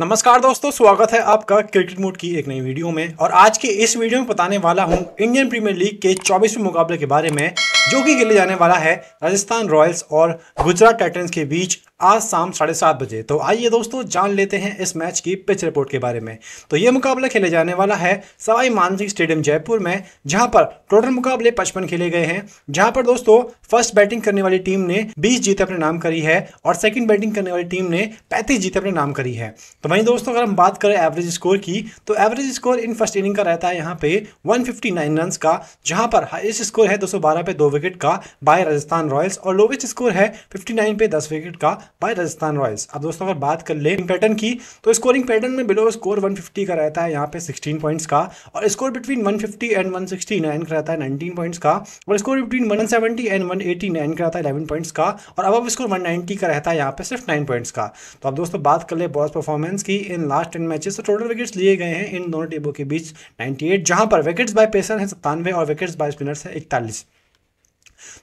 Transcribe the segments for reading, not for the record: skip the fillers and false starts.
नमस्कार दोस्तों, स्वागत है आपका क्रिकेट मूड की एक नई वीडियो में। और आज के इस वीडियो में बताने वाला हूं इंडियन प्रीमियर लीग के 24वें मुकाबले के बारे में, जो कि खेले जाने वाला है राजस्थान रॉयल्स और गुजरात टाइटंस के बीच आज शाम 7:30 बजे। तो आइए दोस्तों, जान लेते हैं इस मैच की पिच रिपोर्ट के बारे में। तो ये मुकाबला खेले जाने वाला है सवाई मानसिंह स्टेडियम जयपुर में, जहां पर टोटल मुकाबले 55 खेले गए हैं, जहां पर दोस्तों फर्स्ट बैटिंग करने वाली टीम ने 20 जीत अपने नाम करी है और सेकंड बैटिंग करने वाली टीम ने 35 जीत अपने नाम करी है। तो वहीं दोस्तों, अगर हम बात करें एवरेज स्कोर की, तो average score in first inning का रहता है यहाँ पे 159 रन का, जहाँ पर हाईएस्ट स्कोर है 212 पे 2 विकेट का बाय राजस्थान रॉयल्स और लोवेस्ट स्कोर है 59 पे 10 विकेट का बाय राजस्थान रॉयल्स। अब दोस्तों अगर बात कर ले पैटर्न की, तो स्कोरिंग पैटर्न में बिलो स्कोर 150 का रहता है यहाँ पे 16 पॉइंट्स का, और स्कोर बिटवीन 150 एंड 169 का रहता है 19 पॉइंट्स का, और स्कोर बिटवीन 170 एंड 189 का रहता है 11 पॉइंट्स का, और अबव स्कोर 190 का रहता है यहाँ पे सिर्फ 9 पॉइंट्स का। तो अब दोस्तों बात कर ले बॉस परफॉर्मेंस की इन लास्ट 10 मैचेस, तो टोटल विकेट्स लिए गए हैं इन दोनों टीमों के बीच 98, जहां पर विकेट्स बाय पेसर है 97 और विकेट्स बाय स्पिनर्स है 41।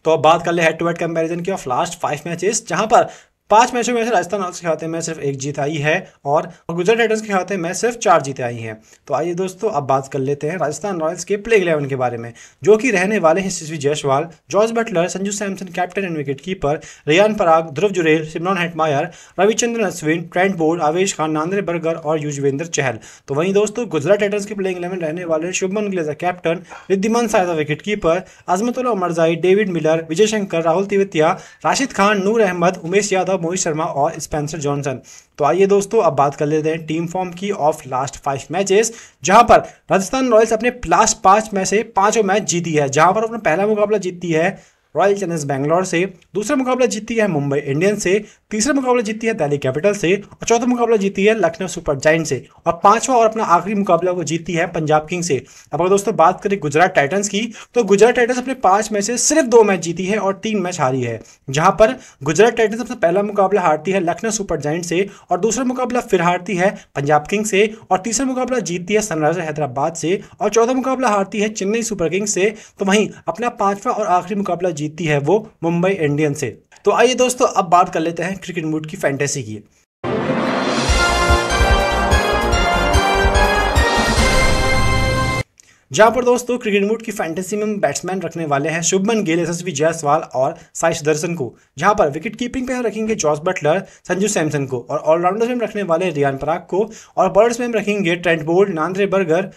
तो अब बात कर ले हेड टू हेड कंपैरिजन की ऑफ लास्ट 5 मैचेस, जहां पर 5 मैचों में से राजस्थान रॉयल्स के खाते में सिर्फ 1 जीत आई है और गुजरात टाइटंस के खाते में सिर्फ 4 जीतें आई हैं। तो आइए दोस्तों, अब बात कर लेते हैं राजस्थान रॉयल्स के प्लेइंग 11 के बारे में, जो कि रहने वाले हैं Shashi Jaiswal, Jos Buttler, Sanju Samson captain and wicket keeper, Riyan Parag, Dhruv Jurel, Shimron Hetmyer, Ravichandran Ashwin, Trent Boult, Avesh Khan, Nandre Burger और युजवेंद्र चहल। तो वहीं दोस्तों गुजरात टाइटंस के प्लेइंग 11 रहने वाले Shubman Gill captain, Wriddhiman Saha wicket keeper, Azmatullah Omarzai, David Miller, Vijay Shankar, Rahul Tiwari, Rashid Khan, Noor Ahmad, Umesh Yadav, Mohit Sharma और स्पेंसर जॉनसन। तो आइए दोस्तों, अब बात कर लेते हैं टीम फॉर्म की ऑफ लास्ट 5 मैचेस, जहां पर राजस्थान रॉयल्स अपने लास्ट 5 में से 5 मैच जीती है, जहां पर अपना पहला मुकाबला जीतती है रॉयल चैलेंजर्स बैंगलोर से, दूसरा मुकाबला जीतती है मुंबई इंडियंस से, तीसरा मुकाबला जीतती है दिल्ली कैपिटल से और चौथा मुकाबला जीतती है लखनऊ सुपर जायंट्स से, और पांचवा और अपना आखिरी मुकाबला वो जीतती है पंजाब किंग्स से। अब अगर दोस्तों बात करें गुजरात टाइटंस की, तो गुजरात टाइटंस अपने 5 में से सिर्फ 2 मैच जीती है और 3 मैच हारी है, जहाँ पर गुजरात टाइटंस अपना पहला मुकाबला हारती है लखनऊ सुपर जायंट्स से और दूसरा मुकाबला फिर हारती है पंजाब किंग्स से और तीसरा मुकाबला जीतती है सनराइजर हैदराबाद से और चौथा मुकाबला हारती है चेन्नई सुपर किंग्स से। तो वहीं अपना पांचवा और आखिरी मुकाबला जीतती है वो मुंबई इंडियंस से। तो आइए दोस्तों, अब बात कर लेते हैं क्रिकेट मूड की फैंटेसी की। जहाँ पर दोस्तों क्रिकेट मूड की फैंटेसी में हम बैट्समैन रखने वाले हैं शुभमन गिल, यशस्वी जायसवाल और साई सुदर्शन को, जहाँ पर विकेट कीपिंग पे हम रखेंगे जॉस बटलर, संजू सैमसन को, और ऑलराउंडर्स में रखने वाले रियान पराग को, और बॉलर्स में हम रखेंगे Trent Boult, Nandre Burger,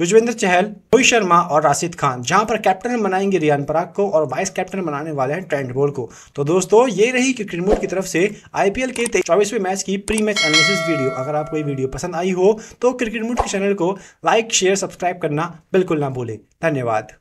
Yuzvendra Chahal, Mohit Sharma और राशिद खान, जहां पर कैप्टन बनाएंगे रियान पराग को और वाइस कैप्टन बनाने वाले हैं ट्रेंट बोल्ट को। तो दोस्तों ये रही क्रिकेट मूड की तरफ से आईपीएल के 24वें मैच की प्री मैच एनालिसिस वीडियो। अगर आपको ये वीडियो पसंद आई हो तो क्रिकेट मूड के चैनल को लाइक, शेयर, सब्सक्राइब करना बिल्कुल ना भूलें। धन्यवाद।